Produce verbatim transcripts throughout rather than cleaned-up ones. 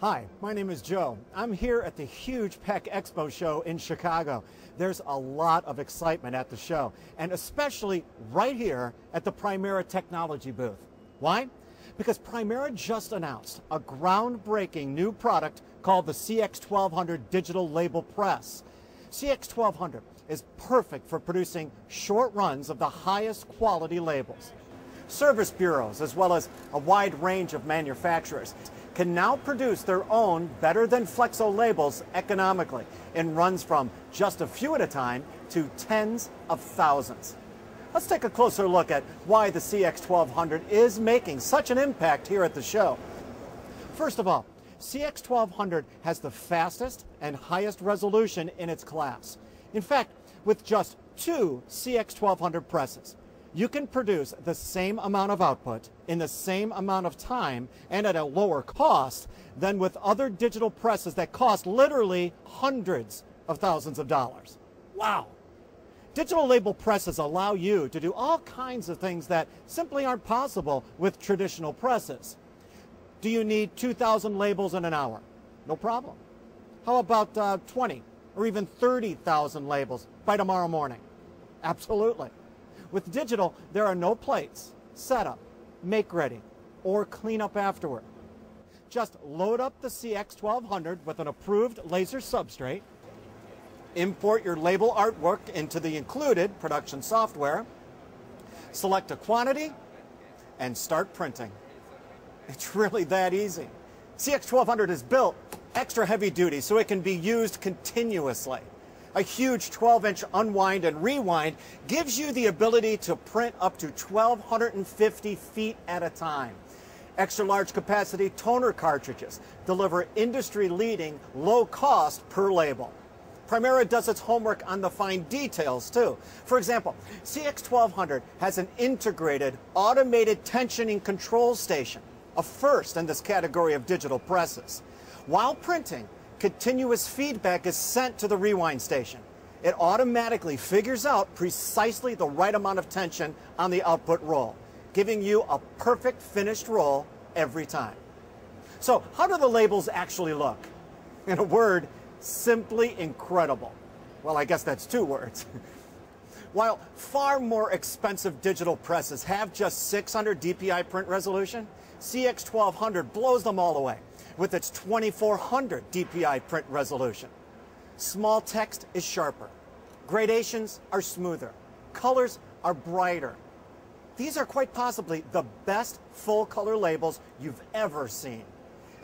Hi, my name is Joe. I'm here at the huge P E C Expo show in Chicago. There's a lot of excitement at the show, and especially right here at the Primera technology booth. Why? Because Primera just announced a groundbreaking new product called the C X twelve hundred Digital Label Press. C X twelve hundred is perfect for producing short runs of the highest quality labels. Service bureaus, as well as a wide range of manufacturers, can now produce their own Better Than Flexo labels economically in runs from just a few at a time to tens of thousands. Let's take a closer look at why the C X twelve hundred is making such an impact here at the show. First of all, C X twelve hundred has the fastest and highest resolution in its class. In fact, with just two C X twelve hundred presses, you can produce the same amount of output in the same amount of time and at a lower cost than with other digital presses that cost literally hundreds of thousands of dollars. Wow! Digital label presses allow you to do all kinds of things that simply aren't possible with traditional presses. Do you need two thousand labels in an hour? No problem. How about uh, twenty or even thirty thousand labels by tomorrow morning? Absolutely. With digital, there are no plates, setup, make ready, or cleanup afterward. Just load up the C X twelve hundred with an approved laser substrate, import your label artwork into the included production software, select a quantity, and start printing. It's really that easy. C X twelve hundred is built extra heavy duty so it can be used continuously. A huge twelve inch unwind and rewind gives you the ability to print up to one thousand two hundred fifty feet at a time. Extra large capacity toner cartridges deliver industry-leading low cost per label. Primera does its homework on the fine details too. For example, C X twelve hundred has an integrated automated tensioning control station, a first in this category of digital presses. While printing, continuous feedback is sent to the rewind station. It automatically figures out precisely the right amount of tension on the output roll, giving you a perfect finished roll every time. So, how do the labels actually look? In a word, simply incredible. Well, I guess that's two words. While far more expensive digital presses have just six hundred D P I print resolution, C X twelve hundred blows them all away with its twenty-four hundred D P I print resolution. Small text is sharper, gradations are smoother, colors are brighter. These are quite possibly the best full-color labels you've ever seen.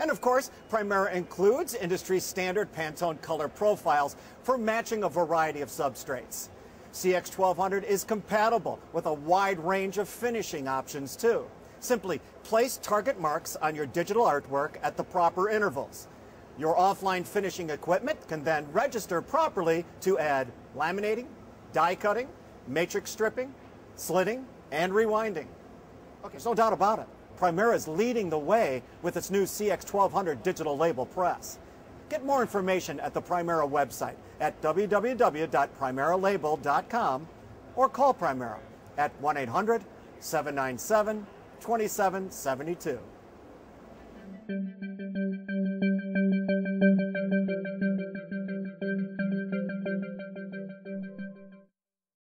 And of course, Primera includes industry-standard Pantone color profiles for matching a variety of substrates. C X twelve hundred is compatible with a wide range of finishing options too. Simply place target marks on your digital artwork at the proper intervals. Your offline finishing equipment can then register properly to add laminating, die cutting, matrix stripping, slitting, and rewinding. Okay, there's no doubt about it. Primera's leading the way with its new C X twelve hundred digital label press. Get more information at the Primera website at w w w dot primera label dot com or call Primera at one eight hundred, seven nine seven, twenty-seven seventy-two.